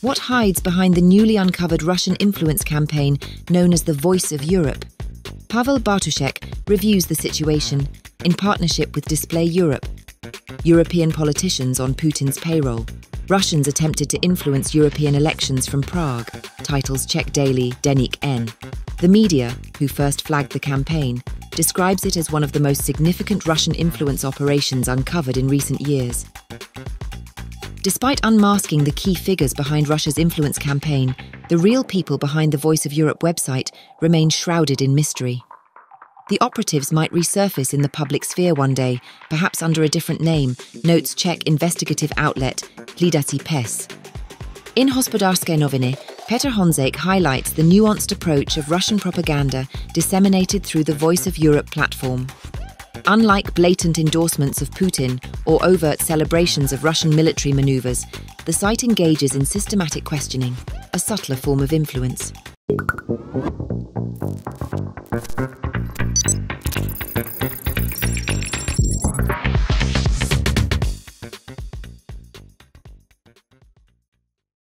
What hides behind the newly uncovered Russian influence campaign known as the Voice of Europe? Pavel Bartůšek reviews the situation in partnership with Display Europe. European politicians on Putin's payroll. Russians attempted to influence European elections from Prague. Titles Czech daily Deník N. The media, who first flagged the campaign, describes it as one of the most significant Russian influence operations uncovered in recent years. Despite unmasking the key figures behind Russia's influence campaign, the real people behind the Voice of Europe website remain shrouded in mystery. The operatives might resurface in the public sphere one day, perhaps under a different name, notes Czech investigative outlet Lidové Noviny. In Hospodářské Noviny, Petr Honzek highlights the nuanced approach of Russian propaganda disseminated through the Voice of Europe platform. Unlike blatant endorsements of Putin or overt celebrations of Russian military maneuvers, the site engages in systematic questioning, a subtler form of influence.